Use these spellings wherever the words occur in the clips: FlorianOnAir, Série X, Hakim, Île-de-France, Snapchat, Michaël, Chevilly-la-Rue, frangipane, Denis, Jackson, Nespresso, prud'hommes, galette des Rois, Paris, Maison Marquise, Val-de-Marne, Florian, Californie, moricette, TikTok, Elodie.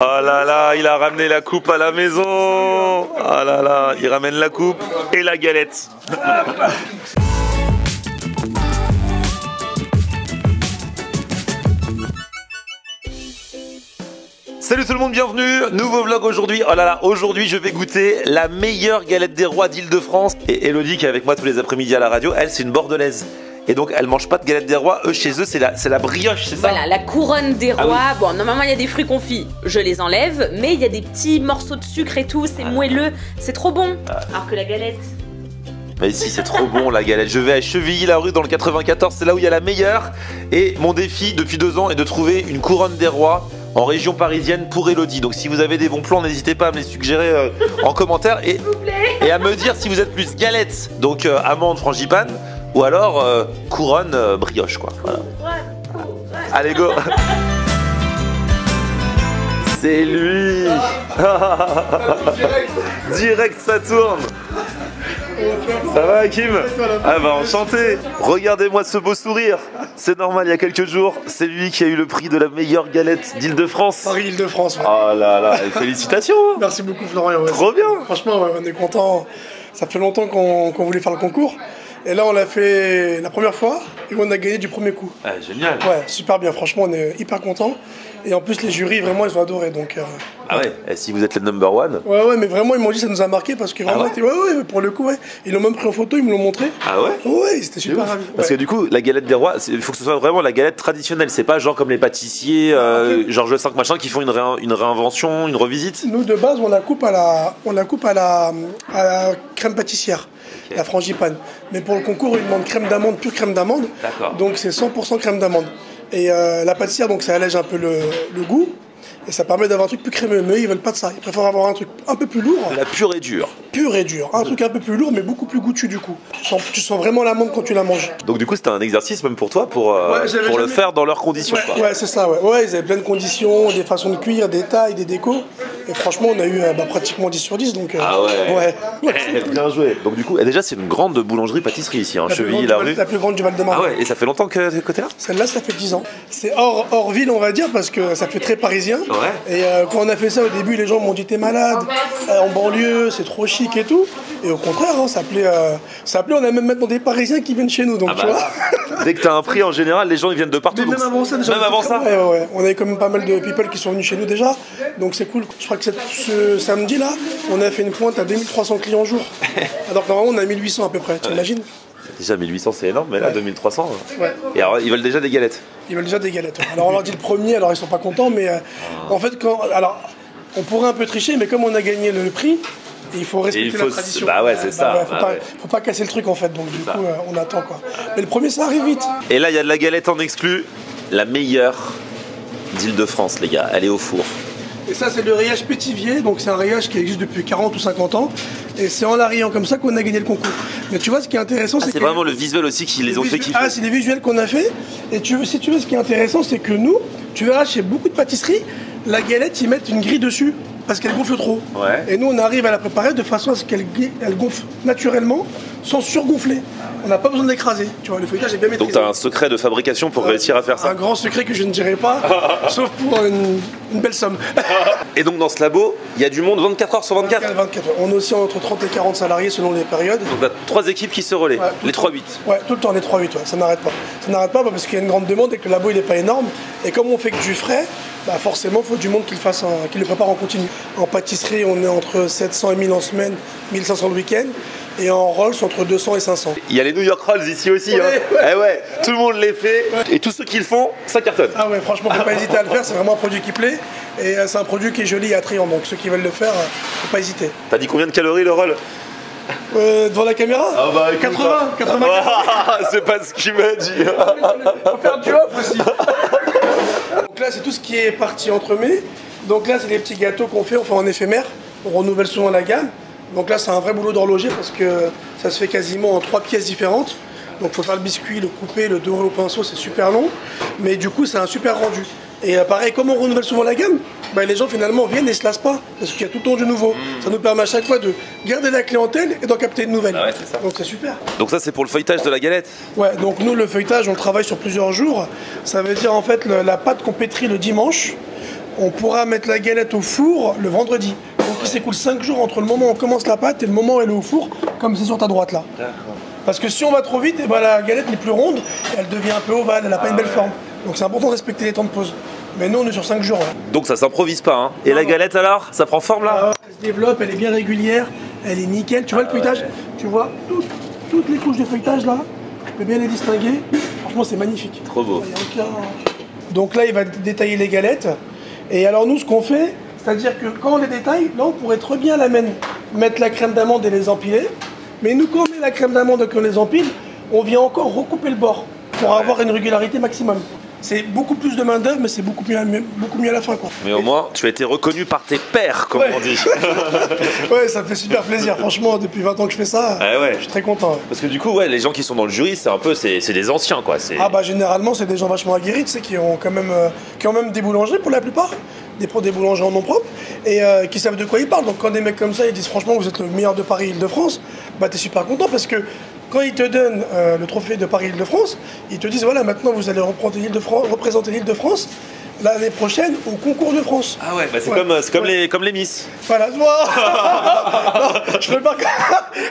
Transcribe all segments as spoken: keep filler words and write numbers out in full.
Ah là là, il a ramené la coupe à la maison. Ah là là, il ramène la coupe et la galette. Salut tout le monde, bienvenue, nouveau vlog aujourd'hui. Oh là là, aujourd'hui je vais goûter la meilleure galette des rois d'Île-de-France. Et Elodie qui est avec moi tous les après-midi à la radio, elle c'est une bordelaise. Et donc elle mange pas de galette des rois, eux chez eux c'est la, la brioche, c'est ça? Voilà, la couronne des rois. Ah oui. Bon, normalement il y a des fruits confits, je les enlève, mais il y a des petits morceaux de sucre et tout, c'est ah moelleux, c'est trop bon. Ah. Alors que la galette... Mais si, c'est trop bon la galette. Je vais à Chevilly-la-Rue dans le quatre-vingt-quatorze, c'est là où il y a la meilleure. Et mon défi depuis deux ans est de trouver une couronne des rois en région parisienne pour Elodie. Donc si vous avez des bons plans, n'hésitez pas à me les suggérer euh, en commentaire et, et à me dire si vous êtes plus galette, donc euh, amande, frangipane, ou alors euh, couronne, euh, brioche quoi. Voilà. Allez go. C'est lui. Direct ça tourne. Ça va Hakim? Ah bah enchanté. Regardez-moi ce beau sourire. C'est normal, il y a quelques jours, c'est lui qui a eu le prix de la meilleure galette d'Île-de-France. Paris-Île-de-France, ouais. Oh là là, félicitations. Merci beaucoup Florian, ouais. Trop bien. Franchement, ouais, on est content. Ça fait longtemps qu'on qu'on voulait faire le concours. Et là on l'a fait la première fois et on a gagné du premier coup. Ah, génial. Ouais, super bien, franchement on est hyper contents. Et en plus les jurys vraiment ils ont adoré donc... Euh, ah ouais, et si vous êtes le number one. Ouais ouais mais vraiment ils m'ont dit ça nous a marqué parce que vraiment... Ah ouais, ouais ouais pour le coup ouais. Ils l'ont même pris en photo, ils me l'ont montré. Ah ouais. Ouais c'était super ravi. Parce ouais. que du coup la galette des rois, il faut que ce soit vraiment la galette traditionnelle. C'est pas genre comme les pâtissiers, euh, okay. Georges V machin qui font une, réin une réinvention, une revisite. Nous de base on la coupe à la, on la, coupe à la, à la crème pâtissière. Okay. La frangipane. Mais pour le concours, ils demandent crème d'amande, pure crème d'amande. Donc c'est cent pour cent crème d'amande. Et euh, la pâtissière, donc ça allège un peu le, le goût. Et ça permet d'avoir un truc plus crémeux. Mais eux, ils veulent pas de ça. Ils préfèrent avoir un truc un peu plus lourd. La pure et dure. Pure et dure. Un mmh. truc un peu plus lourd, mais beaucoup plus goûtu du coup. Tu sens, tu sens vraiment l'amande quand tu la manges. Donc du coup, c'était un exercice même pour toi, pour, euh, ouais, pour le faire dans leurs conditions. Ouais, quoi. Ouais c'est ça. Ouais. Ouais, ils avaient plein de conditions, des façons de cuire, des tailles, des décos. Et franchement, on a eu bah, pratiquement dix sur dix. Donc, euh, ah ouais, ouais. Bien joué. Donc du coup, et déjà, c'est une grande boulangerie-pâtisserie ici, hein, Chevilly-la-Rue. La plus grande du Val-de-Marne. Ah ouais, et ça fait longtemps que ce côté-là? Celle-là, ça fait dix ans. C'est hors, hors ville, on va dire, parce que ça fait très parisien. Ouais. Et euh, quand on a fait ça au début, les gens m'ont dit t'es malade, euh, en banlieue, c'est trop chic et tout. Et au contraire, hein, ça plaît, euh, ça plaît. On a même maintenant des Parisiens qui viennent chez nous, donc ah bah, tu vois. Dès que t'as un prix, en général, les gens ils viennent de partout. Mais même avant ça, déjà, même avant ça. Ouais, ouais. On avait quand même pas mal de people qui sont venus chez nous déjà, donc c'est cool. Je crois que ce samedi là, on a fait une pointe à deux mille trois cents clients jour. Alors que normalement on a mille huit cents à peu près, tu imagines? Déjà mille huit cents c'est énorme, mais là ouais. deux mille trois cents. Ouais. Et alors ils veulent déjà des galettes. Ils veulent déjà des galettes. Alors on leur dit le premier, alors ils sont pas contents, mais euh, ah. en fait quand, alors on pourrait un peu tricher, mais comme on a gagné le prix, il faut respecter il faut la tradition. Bah ouais, c'est bah, ça. Bah, faut, bah, pas, ouais. faut pas casser le truc en fait, donc du ça. coup euh, on attend quoi. Mais le premier ça arrive vite. Et là il y a de la galette en exclu, la meilleure d'Île-de-France les gars, elle est au four. Et ça c'est le rayage pétivier, donc c'est un rayage qui existe depuis quarante ou cinquante ans. Et c'est en la rayant comme ça qu'on a gagné le concours. Mais tu vois ce qui est intéressant, ah, c'est que... c'est vraiment le visuel aussi qui les ont fait kiffer. Ah c'est les visuels qu'on a fait. Et tu veux, si tu veux, ce qui est intéressant c'est que nous, tu verras chez beaucoup de pâtisseries, la galette ils mettent une grille dessus parce qu'elle gonfle trop. Ouais. Et nous on arrive à la préparer de façon à ce qu'elle elle gonfle naturellement sans surgonfler. On n'a pas besoin de l'écraser, tu vois, le feuilletage est bien maîtrisé. Donc tu as un secret de fabrication pour euh, réussir à faire ça. Un grand secret que je ne dirai pas, sauf pour une, une belle somme. Et donc dans ce labo, il y a du monde vingt-quatre heures sur vingt-quatre. vingt-quatre, vingt-quatre. On est aussi entre trente et quarante salariés selon les périodes. Donc tu as trois équipes qui se relaient, ouais, les trois huit. Ouais, tout le temps les trois huit, ouais, ça n'arrête pas. Ça n'arrête pas parce qu'il y a une grande demande et que le labo il n'est pas énorme. Et comme on fait que du frais, bah forcément il faut du monde qui le, fasse en, qui le prépare en continu. En pâtisserie, on est entre sept cents et mille en semaine, mille cinq cents le week-end. Et en rolls entre deux cents et cinq cents. Il y a les New York Rolls ici aussi. Ouais, hein. Ouais. Eh ouais, tout le monde les fait. Ouais. Et tous ceux qui le font, ça cartonne. Ah ouais, franchement, faut pas hésiter à le faire. C'est vraiment un produit qui plaît. Et c'est un produit qui est joli et attrayant. Donc ceux qui veulent le faire, faut pas hésiter. T'as dit combien de calories le roll? Euh, devant la caméra, ah bah, quatre-vingts. Ah, c'est pas ce qu'il m'a dit. Faut faire du off aussi. Donc là, c'est tout ce qui est parti entre mai. Donc là, c'est les petits gâteaux qu'on fait. On fait en éphémère. On renouvelle souvent la gamme. Donc là c'est un vrai boulot d'horloger parce que ça se fait quasiment en trois pièces différentes. Donc il faut faire le biscuit, le couper, le dorer au pinceau, c'est super long. Mais du coup c'est un super rendu. Et pareil, comme on renouvelle souvent la gamme, bah, les gens finalement viennent et se lassent pas. Parce qu'il y a tout le temps du nouveau. Mmh. Ça nous permet à chaque fois de garder la clientèle et d'en capter de nouvelles. Ah ouais, ça. Donc c'est super. Donc ça c'est pour le feuilletage de la galette? Ouais, donc nous le feuilletage on travaille sur plusieurs jours. Ça veut dire en fait le, la pâte qu'on pétrit le dimanche. on pourra mettre la galette au four le vendredi. Donc il s'écoule cinq jours entre le moment où on commence la pâte et le moment où elle est au four, comme c'est sur ta droite là. Parce que si on va trop vite, eh ben, la galette n'est plus ronde, elle devient un peu ovale, elle n'a ah, pas une belle ouais. forme. Donc c'est important de respecter les temps de pause. Mais nous on est sur cinq jours. Hein. Donc ça s'improvise pas. Hein. Et non, la non. galette alors, ça prend forme là? euh, Elle se développe, elle est bien régulière, elle est nickel. Tu vois ah, le feuilletage ouais. Tu vois tout, toutes les couches de feuilletage là? Tu peux bien les distinguer. Franchement c'est magnifique. Trop beau. Il y a aucun... Donc là il va détailler les galettes. Et alors nous ce qu'on fait, c'est-à-dire que quand on les détaille, là on pourrait très bien la mettre, mettre la crème d'amande et les empiler. Mais nous quand on met la crème d'amande et qu'on les empile, on vient encore recouper le bord pour ouais. avoir une régularité maximum. C'est beaucoup plus de main d'œuvre, mais c'est beaucoup mieux, beaucoup mieux à la fin, quoi. Mais au moins, tu as été reconnu par tes pairs, comme ouais. on dit. Ouais, ça me fait super plaisir. Franchement, depuis vingt ans que je fais ça, ouais, ouais. je suis très content. Ouais. Parce que du coup, ouais, les gens qui sont dans le jury, c'est un peu, c'est des anciens, quoi. Ah bah généralement, c'est des gens vachement aguerris, tu sais, qui ont quand même, euh, qui ont même des boulangeries pour la plupart, des des boulangers en nom propre, et euh, qui savent de quoi ils parlent. Donc quand des mecs comme ça, ils disent franchement, vous êtes le meilleur de Paris, Île-de-France, bah t'es super content parce que. Quand ils te donnent euh, le trophée de Paris-Île-de-France, ils te disent voilà, maintenant vous allez représenter l'Île-de-France l'année prochaine au concours de France. Ah ouais, bah c'est ouais. comme, comme, ouais. les, comme les Miss. Voilà, moi non, je peux pas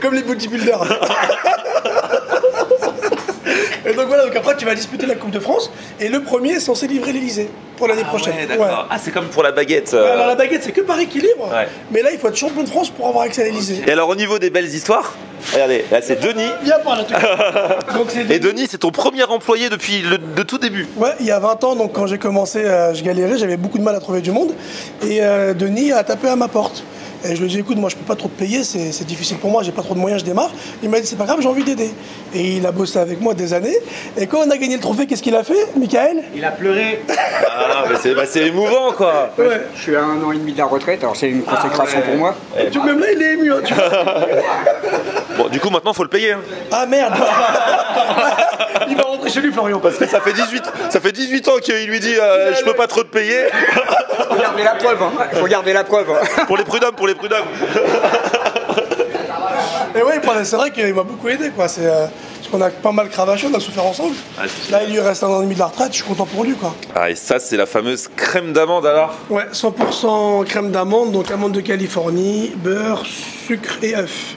comme les bodybuilders. Et donc voilà, donc après tu vas disputer la Coupe de France et le premier est censé livrer l'Elysée pour l'année ah prochaine. Ouais, ouais. Ah c'est comme pour la baguette. Euh... Ouais, alors la baguette c'est que Paris qui livre, ouais. mais là il faut être champion de France pour avoir accès à l'Elysée. Et alors au niveau des belles histoires, regardez, là c'est Denis. Viens par là, donc, Denis. Et Denis c'est ton premier employé depuis le de tout début. Ouais, il y a vingt ans, donc quand j'ai commencé, euh, je galérais, j'avais beaucoup de mal à trouver du monde. Et euh, Denis a tapé à ma porte. Et je lui ai dit, écoute, moi je peux pas trop te payer, c'est difficile pour moi, j'ai pas trop de moyens, je démarre. Il m'a dit, c'est pas grave, j'ai envie d'aider. Et il a bossé avec moi des années. Et quand on a gagné le trophée, qu'est-ce qu'il a fait, Michaël? Il a pleuré. Ah, mais c'est bah, émouvant, quoi. Ouais. Je suis à un an et demi de la retraite, alors c'est une consécration ah, ouais. pour moi. Et et bah... Même là, il est ému. Hein, tu bon, du coup, maintenant, faut le payer. Hein. Ah merde. Il va rentrer chez lui, Florian. Parce que ça fait dix-huit ans qu'il lui dit, euh, je peux pas trop te payer. Faut garder la preuve, hein. Faut garder la preuve. Hein. Pour les prud'hommes, pour les prud'hommes. Et oui, c'est vrai qu'il m'a beaucoup aidé, quoi. C'est, euh, parce qu'on a pas mal cravaché, on a souffert ensemble. Ah, là, il lui reste un an et demi de la retraite, je suis content pour lui, quoi. Ah, et ça, c'est la fameuse crème d'amande, alors? Ouais, cent pour cent crème d'amande, donc amande de Californie, beurre, sucre et œufs.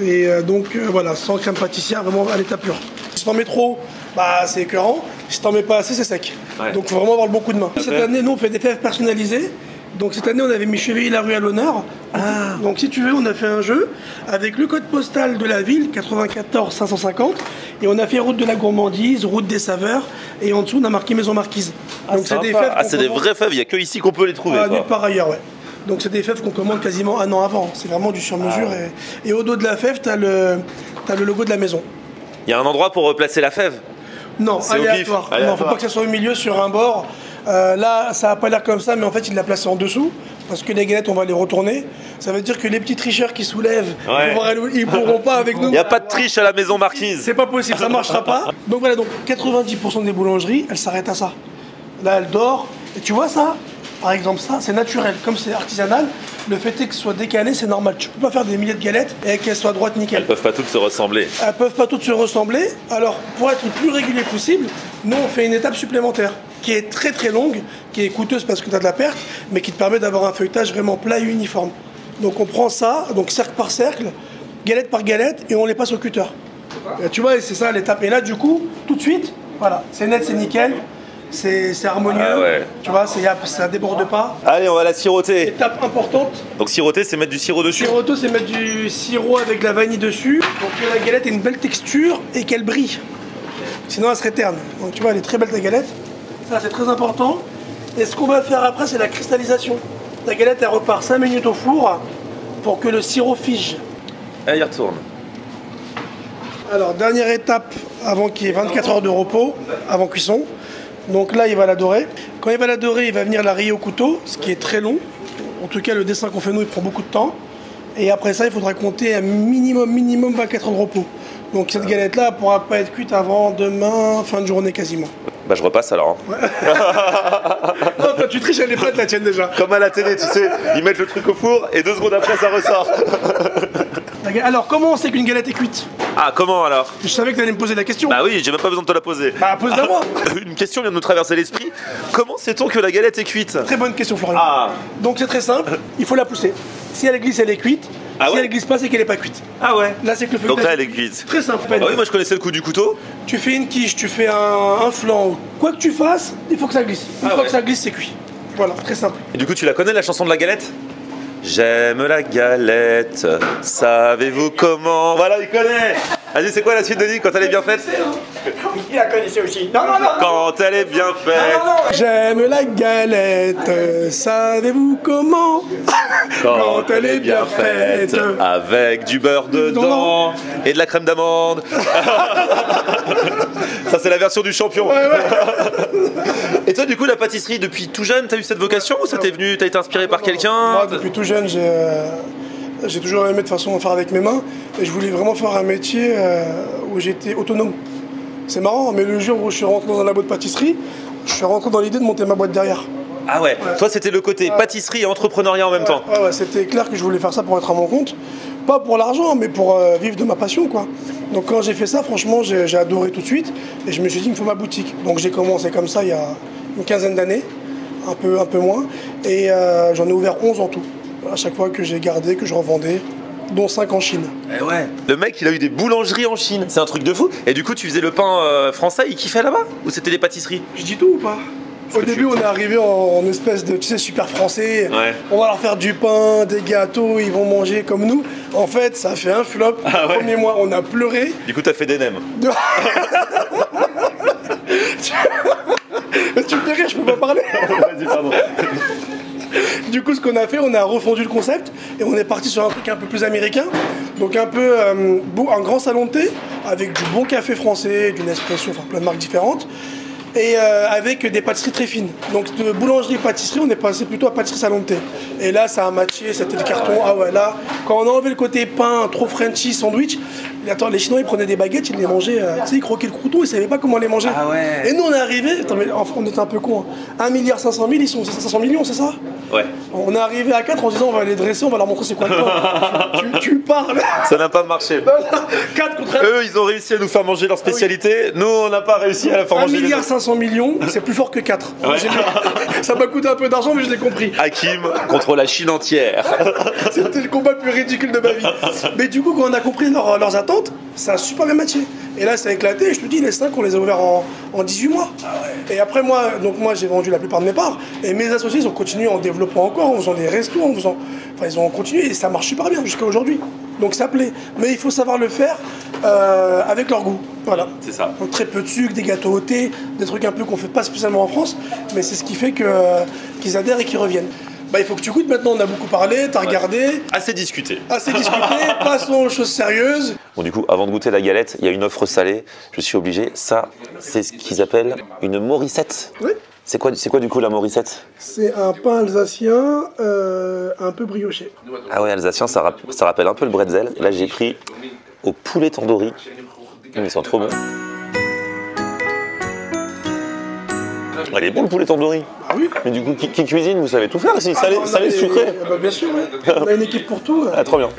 Et euh, donc, euh, voilà, sans crème pâtissière, vraiment à l'état pur. Si t'en mets trop, bah, c'est écœurant. Si t'en mets pas assez, c'est sec. Ouais. Donc, faut vraiment avoir beaucoup de main. Cette année, nous, on fait des fèves personnalisées. Donc cette année, on avait mis Chevilly-la-Rue à l'honneur. Ah. Donc si tu veux, on a fait un jeu avec le code postal de la ville, quatre-vingt-quatorze cinq cent cinquante. Et on a fait route de la gourmandise, route des saveurs. Et en dessous, on a marqué Maison Marquise. Ah, donc c'est des fèves. Ah, c'est des vraies fèves, il n'y a que ici qu'on peut les trouver. Ah, par ailleurs, ouais. Donc c'est des fèves qu'on commande quasiment un an avant. C'est vraiment du sur-mesure. Ah, ouais. et, et au dos de la fève, tu as le, t'as le logo de la maison. Il y a un endroit pour replacer la fève? Non, aléatoire. Il ne faut pas que ça soit au milieu, sur un bord. Euh, là, ça n'a pas l'air comme ça, mais en fait, il l'a placé en dessous. Parce que les galettes, on va les retourner. Ça veut dire que les petits tricheurs qui soulèvent, ouais. ils ne pourront pas avec nous. Il n'y a pas de triche à la Maison Marquise. C'est pas possible, ça ne marchera pas. Donc voilà, donc quatre-vingt-dix pour cent des boulangeries, elles s'arrêtent à ça. Là, elles dorment. Et tu vois ça? Par exemple, ça, c'est naturel. Comme c'est artisanal, le fait est que ce soit décalé, c'est normal. Tu peux pas faire des milliers de galettes et qu'elles soient droites nickel. Elles peuvent pas toutes se ressembler. Elles peuvent pas toutes se ressembler. Alors, pour être le plus régulier possible, nous, on fait une étape supplémentaire qui est très très longue, qui est coûteuse parce que tu as de la perte, mais qui te permet d'avoir un feuilletage vraiment plat et uniforme. Donc, on prend ça, donc cercle par cercle, galette par galette, et on les passe au cutter. Et tu vois, c'est ça l'étape. Et là, du coup, tout de suite, voilà, c'est net, c'est nickel. C'est harmonieux, ah ouais. tu vois, ça déborde pas. Allez, on va la siroter. Étape importante. Donc siroter, c'est mettre du sirop dessus. Siroter, c'est mettre du sirop avec la vanille dessus pour que la galette ait une belle texture et qu'elle brille. Sinon, elle serait terne. Donc tu vois, elle est très belle, ta galette. Ça, c'est très important. Et ce qu'on va faire après, c'est la cristallisation. La galette, elle repart cinq minutes au four pour que le sirop fige. Elle y retourne. Alors, dernière étape avant qu'il y ait vingt-quatre heures de repos, avant cuisson. Donc là, il va la dorer. Quand il va la dorer, il va venir la rayer au couteau, ce qui est très long. En tout cas, le dessin qu'on fait nous, il prend beaucoup de temps. Et après ça, il faudra compter un minimum, minimum vingt-quatre heures de repos. Donc cette galette-là ne pourra pas être cuite avant demain, fin de journée quasiment. Bah je repasse alors. Hein. Ouais. Non, quand tu triches, elle est prête, la tienne déjà. Comme à la télé, tu sais, ils mettent le truc au four et deux secondes après, ça ressort. Alors, comment on sait qu'une galette est cuite ? Ah, comment alors? Je savais que tu allais me poser la question. Bah oui, j'ai même pas besoin de te la poser. Bah, pose-la moi. Une question vient de nous traverser l'esprit. Comment sait-on que la galette est cuite? Très bonne question, Florian. Ah. Donc c'est très simple, il faut la pousser. Si elle glisse, elle est cuite. Ah si ouais elle glisse pas, c'est qu'elle est pas cuite. Ah ouais. Là, c'est que le feu. Donc là, elle est cuite. Très simple. Ah oui, moi je connaissais le coup du couteau. Tu fais une quiche, tu fais un, un flan, quoi que tu fasses, il faut que ça glisse. Une ah fois ouais. que ça glisse, c'est cuit. Voilà, très simple. Et du coup, tu la connais la chanson de la galette? J'aime la galette. Savez-vous comment? Voilà, il connaît. Vas-y, c'est quoi la suite, Denis, quand elle est bien faite? Il la connaissait aussi. Non, non, non. Quand elle est bien faite. J'aime la galette. Savez-vous comment? Quand elle est bien faite. Avec du beurre dedans et de la crème d'amande. Ça, c'est la version du champion. Ouais, ouais. Et toi, du coup, la pâtisserie, depuis tout jeune, t'as eu cette vocation ou ça t'est venu, t'as été inspiré par quelqu'un? Moi, depuis tout jeune, j'ai... Euh... J'ai toujours aimé de façon à faire avec mes mains et je voulais vraiment faire un métier euh, où j'étais autonome. C'est marrant, mais le jour où je suis rentré dans un labo de pâtisserie, je suis rentré dans l'idée de monter ma boîte derrière. Ah ouais, ouais. Toi c'était le côté euh, pâtisserie et entrepreneuriat en même ouais, temps. Ouais, ouais, c'était clair que je voulais faire ça pour être à mon compte. Pas pour l'argent, mais pour euh, vivre de ma passion, quoi. Donc quand j'ai fait ça, franchement, j'ai adoré tout de suite et je me suis dit, il me faut ma boutique. Donc j'ai commencé comme ça il y a une quinzaine d'années, un peu, un peu moins, et euh, j'en ai ouvert onze en tout. À chaque fois que j'ai gardé, que je revendais, dont cinq en Chine. Eh ouais. Le mec, il a eu des boulangeries en Chine. C'est un truc de fou. Et du coup, tu faisais le pain euh, français, il kiffait là-bas? Ou c'était des pâtisseries? Je dis tout ou pas? Au début, tu... on est arrivé en, en espèce de, tu sais, super français. Ouais. On va leur faire du pain, des gâteaux, ils vont manger comme nous. En fait, ça a fait un flop. Ah ouais. Le premier mois, on a pleuré. Du coup, t'as fait des nems. Tu me dirais, je peux pas parler. Vas-y, pardon. Du coup, ce qu'on a fait, on a refondu le concept et on est parti sur un truc un peu plus américain. Donc un peu euh, un grand salon de thé avec du bon café français, du Nespresso, enfin plein de marques différentes. Et euh, avec des pâtisseries très fines. Donc de boulangerie-pâtisserie, on est passé plutôt à pâtisserie-salon de thé. Et là, ça a matché, c'était le carton. Ah ouais, là, quand on a enlevé le côté pain, trop Frenchy, sandwich, attends, les Chinois, ils prenaient des baguettes, ils les mangeaient, euh, tu sais, ils croquaient le crouton, ils savaient pas comment les manger. Ah ouais. Et nous, on est arrivé, attends, mais, enfin, on était un peu cons, hein. un milliard cinq cent mille, ils sont cinq cents millions, c'est ça? Ouais. On est arrivé à quatre en se disant, on va les dresser, on va leur montrer c'est quoi le pain. tu, tu parles. Ça n'a pas marché. quatre contre un. Eux, ils ont réussi à nous faire manger leur spécialité. Ah oui. Nous, on n'a pas réussi à la faire manger. un milliard cinq cents millions, c'est plus fort que quatre. Ouais. Ça m'a coûté un peu d'argent, mais je l'ai compris. Hakim contre la Chine entière. C'était le combat le plus ridicule de ma vie. Mais du coup, quand on a compris leur, leurs attentes, ça a super bien matché. Et là, ça a éclaté. Et je te dis, les cinq, on les a ouverts en, en dix-huit mois. Ah ouais. Et après, moi, donc moi, j'ai vendu la plupart de mes parts. Et mes associés, ils ont continué en développant encore, en faisant des restos, en faisant... Enfin, ils ont continué et ça marche super bien jusqu'à aujourd'hui. Donc ça plaît. Mais il faut savoir le faire euh, avec leur goût. Voilà. C'est ça. Donc très peu de sucre, des gâteaux au thé, des trucs un peu qu'on fait pas spécialement en France, mais c'est ce qui fait que, euh, qu'ils adhèrent et qu'ils reviennent. Bah, il faut que tu goûtes maintenant, on a beaucoup parlé, t'as ouais. regardé. Assez discuté. Assez discuté, passons aux choses sérieuses. Bon, du coup, avant de goûter la galette, il y a une offre salée, je suis obligé. Ça, c'est ce qu'ils appellent une moricette. Oui. C'est quoi, c'est quoi du coup la moricette? C'est un pain alsacien euh, un peu brioché. Ah ouais, alsacien, ça, rap, ça rappelle un peu le bretzel. Là, j'ai pris au poulet tandoori. Ils sont trop bons. Elle est bon le poulet tandoori. Ah oui. Mais du coup, qui, qui cuisine? Vous savez tout faire ici, salé, ah, salé, sucré. Bah, bien sûr, ouais. On a une équipe pour tout. Ouais. Ah, trop bien.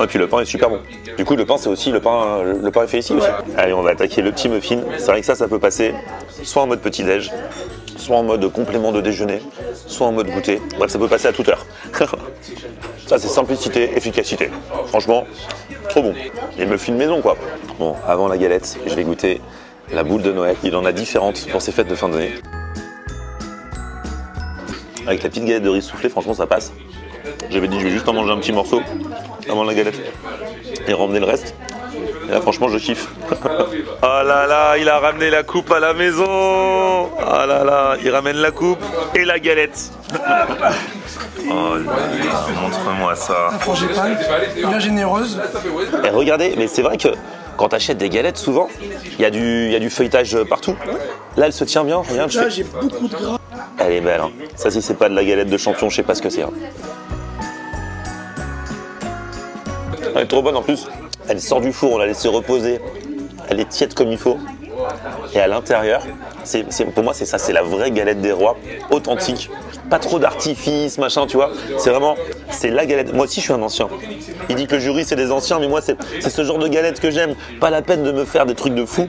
Et puis le pain est super bon. Du coup, le pain, c'est aussi le pain, le pain est fait ici ouais. aussi. Allez, on va attaquer le petit muffin. C'est vrai que ça, ça peut passer soit en mode petit-déj, soit en mode complément de déjeuner, soit en mode goûter. Bref, ça peut passer à toute heure. Ça, c'est simplicité, efficacité. Franchement, trop bon. Et muffin maison, quoi. Bon, avant la galette, je vais goûter la boule de Noël. Il en a différentes pour ses fêtes de fin d'année. Avec la petite galette de riz soufflée, franchement, ça passe. J'avais dit, je vais juste en manger un petit morceau avant la galette et ramener le reste. Et là, franchement, je kiffe. Oh là là, il a ramené la coupe à la maison. Oh là là, il ramène la coupe et la galette. Oh là, montre-moi ça. La frangipane, bien généreuse. Et regardez, mais c'est vrai que quand t'achètes des galettes, souvent, il y, y a du feuilletage partout. Là, elle se tient bien. Regarde, là, j'ai beaucoup de gras. Elle est belle, hein. Ça, si c'est pas de la galette de champion, je sais pas ce que c'est. Hein. Elle est trop bonne en plus. Elle sort du four, on l'a laissée reposer. Elle est tiède comme il faut. et à l'intérieur, c'est, c'est, pour moi c'est ça, c'est la vraie galette des rois, authentique, pas trop d'artifice, machin, tu vois, c'est vraiment, c'est la galette. Moi aussi je suis un ancien, il dit que le jury c'est des anciens, mais moi c'est ce genre de galette que j'aime, pas la peine de me faire des trucs de fou,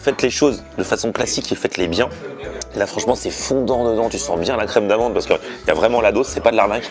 faites les choses de façon classique et faites-les bien. Là franchement c'est fondant dedans, tu sens bien la crème d'amande parce qu'il y a vraiment la dose, c'est pas de l'arnaque.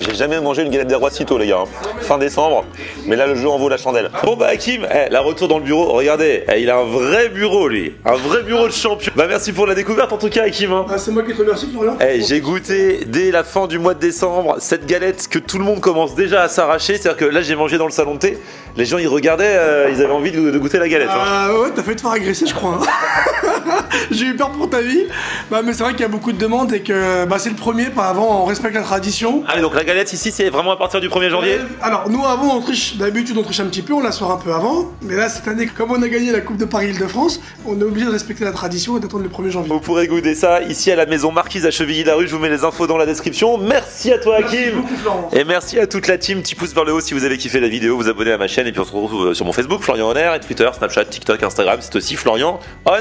J'ai jamais mangé une galette des rois si tôt les gars, hein. Fin décembre, mais là le jeu en vaut la chandelle. Bon bah Hakim, eh, la retour dans le bureau, regardez, eh, il a un vrai bureau lui, un vrai bureau de champion. Bah merci pour la découverte en tout cas Hakim. Hein. Ah, c'est moi qui te remercie Florian. Eh, j'ai goûté dès la fin du mois de décembre cette galette que tout le monde commence déjà à s'arracher, c'est-à-dire que là j'ai mangé dans le salon de thé, les gens ils regardaient, euh, ils avaient envie de, de goûter la galette. Ah hein. euh, ouais, t'as failli te faire agresser je crois. Hein. J'ai eu peur pour ta vie. Bah, mais c'est vrai qu'il y a beaucoup de demandes et que bah, c'est le premier, pas avant, on respecte la tradition. Allez, donc la galette ici, c'est vraiment à partir du premier janvier. Alors, nous avant, on triche, d'habitude on triche un petit peu, on la sort un peu avant. Mais là, cette année, comme on a gagné la Coupe de Paris Île-de-France, on est obligé de respecter la tradition et d'attendre le premier janvier. Vous pourrez goûter ça ici à la Maison Marquise à Chevilly-la-Rue, je vous mets les infos dans la description. Merci à toi, Hakim. Merci beaucoup, Florian. Et merci à toute la team. Petit pouce vers le haut si vous avez kiffé la vidéo, vous abonnez à ma chaîne et puis on se retrouve sur mon Facebook, FlorianOnAir, et Twitter, Snapchat, TikTok, Instagram, c'est aussi Florian On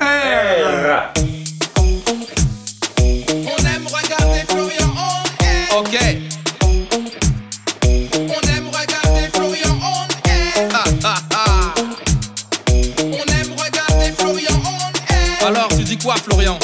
Air. Ok, on aime regarder Florian on air. Ah, ah, ah. On aime regarder Florian on air. Alors tu dis quoi Florian?